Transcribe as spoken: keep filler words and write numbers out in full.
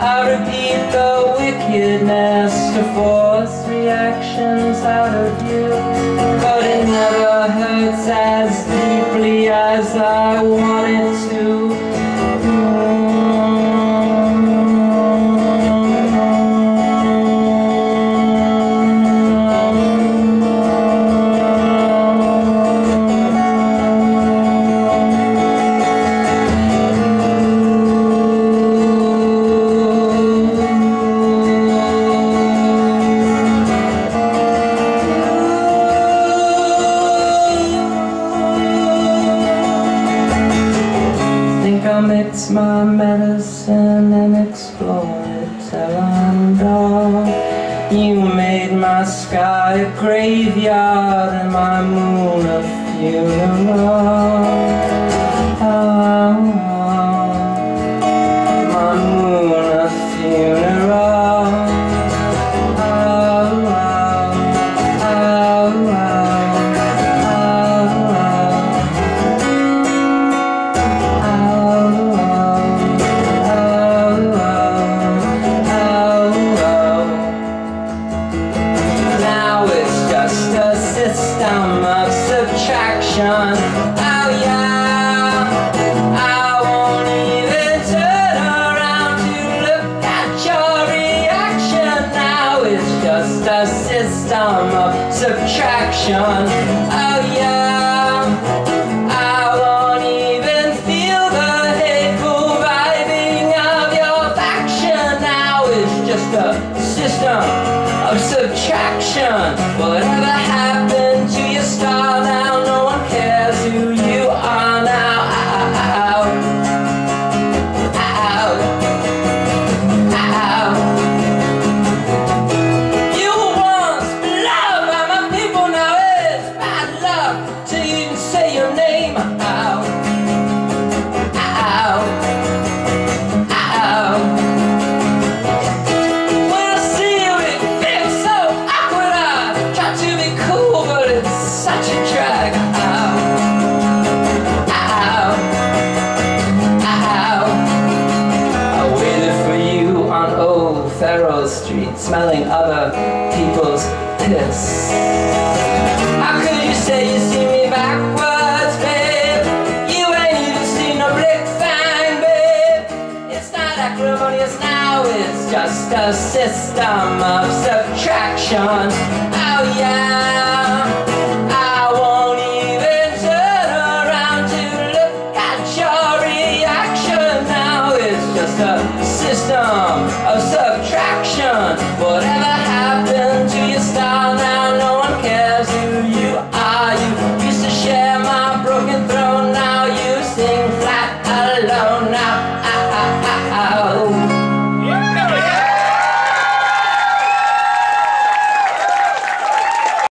I repeat the wickedness to force reactions out of you, but it never hurts as deeply as I wanted to. It's my medicine and explore it till I'm done. You made my sky a graveyard and my moon a funeral. Oh, my moon a funeral. Oh, oh, oh, oh, oh, oh, oh. System of subtraction. Oh yeah, I won't even turn around to look at your reaction. Now it's just a system of subtraction. Oh yeah, I won't even feel the hateful vibing of your faction. Now it's just a system of subtraction. Whatever happened star now, no one cares who you are now. Ow, ow, ow. You once beloved by my people, now it's bad luck to even say your name. Ow, ow, ow. When I see you, it feels so awkward. I try to be cool, but it's such a drag. Ow, ow, ow. I waited for you on old Ferrell Street, smelling other people's piss. How could you say you see me backwards, babe? You ain't even seen a Rick Fang, babe. It's not acrimonious now, it's just a system of subtraction. Oh yeah. System of subtraction. Whatever happens